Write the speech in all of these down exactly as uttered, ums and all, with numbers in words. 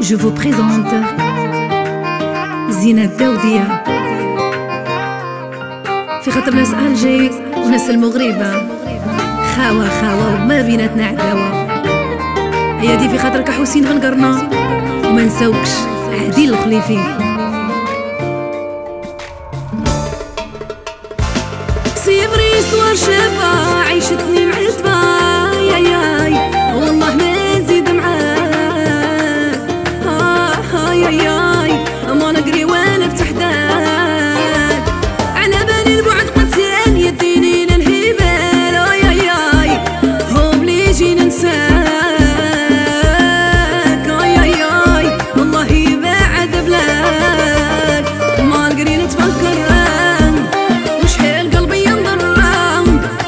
Je vous présente زينة الداودية. في خاطر ناس الجي وناس المغربة خاوة خاوة وما بيناتنا عداوة. ايادي في خاطرك حسين غنقرنا وما نساوكش عديل الخليفي. سيبري سوار شابة عيشتني معتبة يا ياي والله ما خيرها في غيرها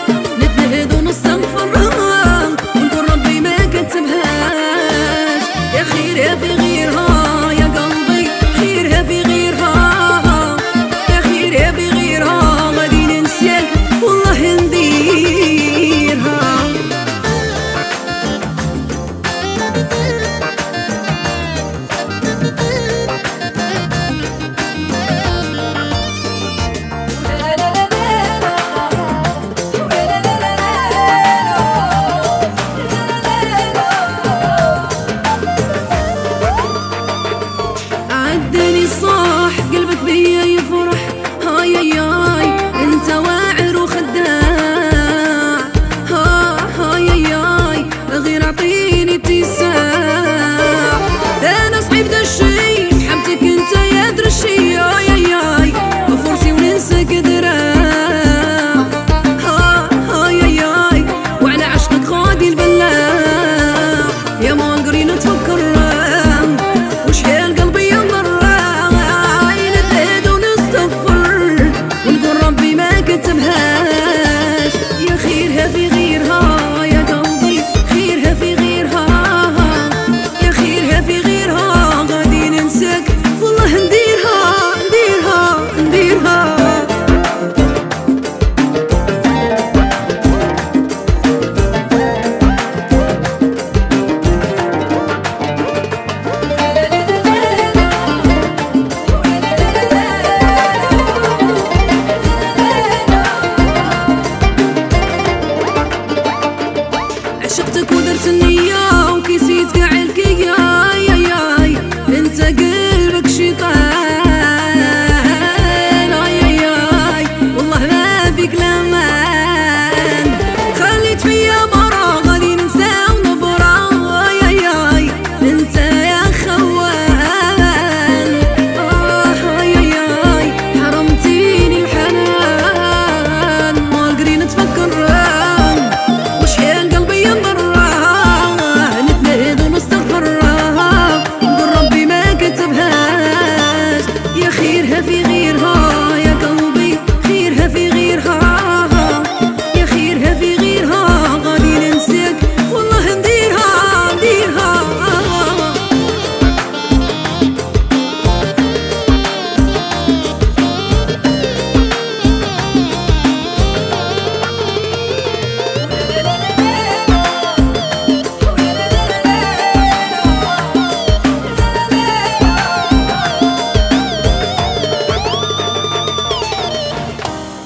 يا قلبي، خيرها في غيرها، يا خيرها في غيرها غادي ننساك والله نديرها. عشقتك ودرت النية وكيسيت كاع الكيا يا ياي انت قلبك شيطان يا ياي والله ما فيك لمان خليت فيا مرة غادي ننسى ونبرة يا ياي انت يا خوان آه يا ياي حرمتيني الحنان ما قري نتفكر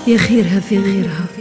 يا خيرها في غيرها.